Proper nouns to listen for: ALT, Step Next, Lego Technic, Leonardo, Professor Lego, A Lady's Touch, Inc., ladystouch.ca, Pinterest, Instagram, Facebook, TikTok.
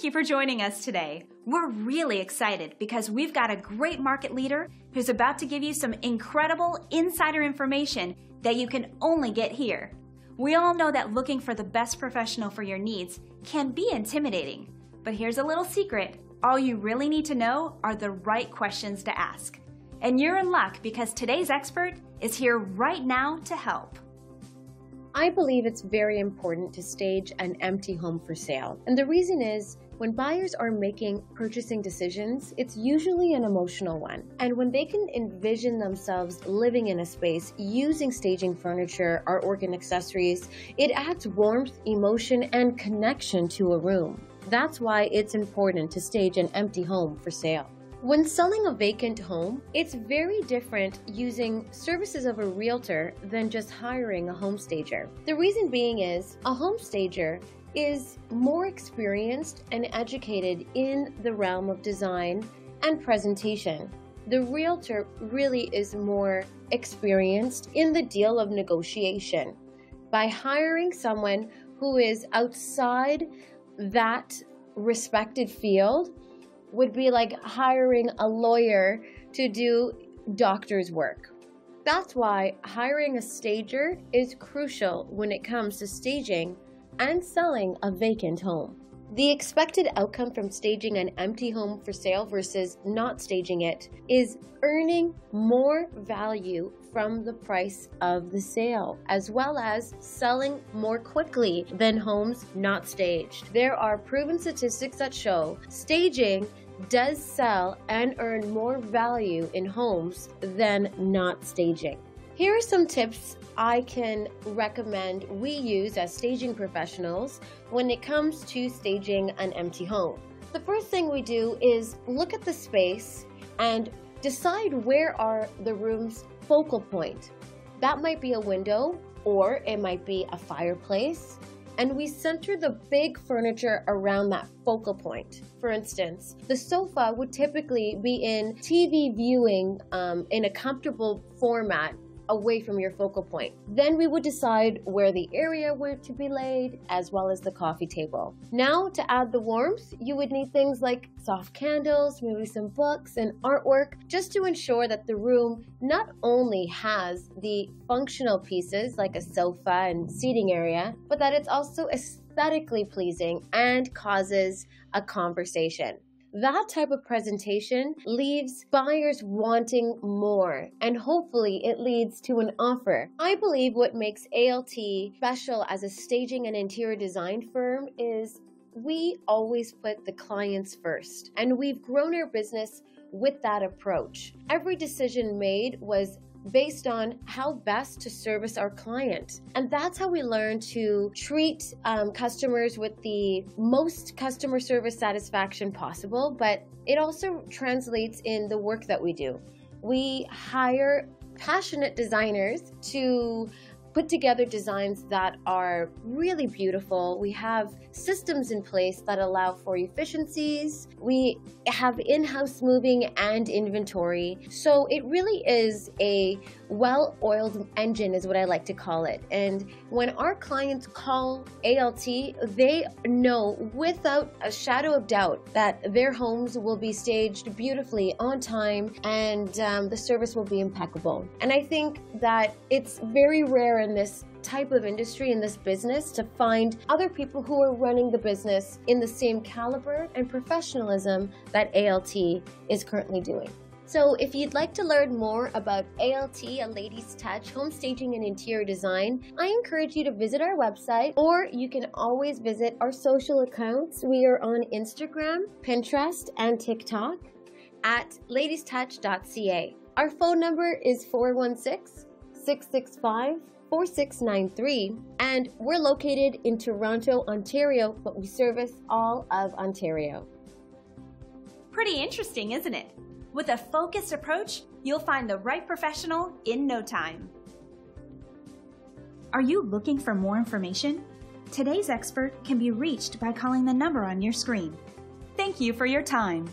Thank you for joining us today. We're really excited because we've got a great market leader who's about to give you some incredible insider information that you can only get here. We all know that looking for the best professional for your needs can be intimidating, but here's a little secret. All you really need to know are the right questions to ask. And you're in luck because today's expert is here right now to help. I believe it's very important to stage an empty home for sale. And the reason is, when buyers are making purchasing decisions, it's usually an emotional one. And when they can envision themselves living in a space using staging furniture or organ accessories, it adds warmth, emotion, and connection to a room. That's why it's important to stage an empty home for sale. When selling a vacant home, it's very different using services of a realtor than just hiring a home stager. The reason being is a home stager is more experienced and educated in the realm of design and presentation. The realtor really is more experienced in the deal of negotiation. By hiring someone who is outside that respected field, would be like hiring a lawyer to do doctor's work. That's why hiring a stager is crucial when it comes to staging and selling a vacant home. The expected outcome from staging an empty home for sale versus not staging it is earning more value from the price of the sale, as well as selling more quickly than homes not staged. There are proven statistics that show staging does sell and earn more value in homes than not staging. Here are some tips I can recommend we use as staging professionals when it comes to staging an empty home. The first thing we do is look at the space and decide where are the room's focal point. That might be a window or it might be a fireplace, and we center the big furniture around that focal point. For instance, the sofa would typically be in TV viewing in a comfortable format away from your focal point. Then we would decide where the area were to be laid, as well as the coffee table. Now, to add the warmth, you would need things like soft candles, maybe some books and artwork, just to ensure that the room not only has the functional pieces like a sofa and seating area, but that it's also aesthetically pleasing and causes a conversation. That type of presentation leaves buyers wanting more, and hopefully it leads to an offer. I believe what makes ALT special as a staging and interior design firm is we always put the clients first, and we've grown our business with that approach. Every decision made was based on how best to service our client. And that's how we learn to treat customers with the most customer service satisfaction possible, but it also translates in the work that we do. We hire passionate designers to put together designs that are really beautiful. We have systems in place that allow for efficiencies. We have in-house moving and inventory. So it really is a well-oiled engine is what I like to call it. And when our clients call ALT, they know without a shadow of doubt that their homes will be staged beautifully on time, and the service will be impeccable. And I think that it's very rare in this type of industry, in this business, to find other people who are running the business in the same caliber and professionalism that ALT is currently doing. So if you'd like to learn more about ALT, A Lady's Touch, home staging and interior design, I encourage you to visit our website, or you can always visit our social accounts. We are on Instagram, Pinterest, and TikTok at ladystouch.ca. Our phone number is 416-665-4693, and we're located in Toronto, Ontario, but we service all of Ontario. Pretty interesting, isn't it? With a focused approach, you'll find the right professional in no time. Are you looking for more information? Today's expert can be reached by calling the number on your screen. Thank you for your time.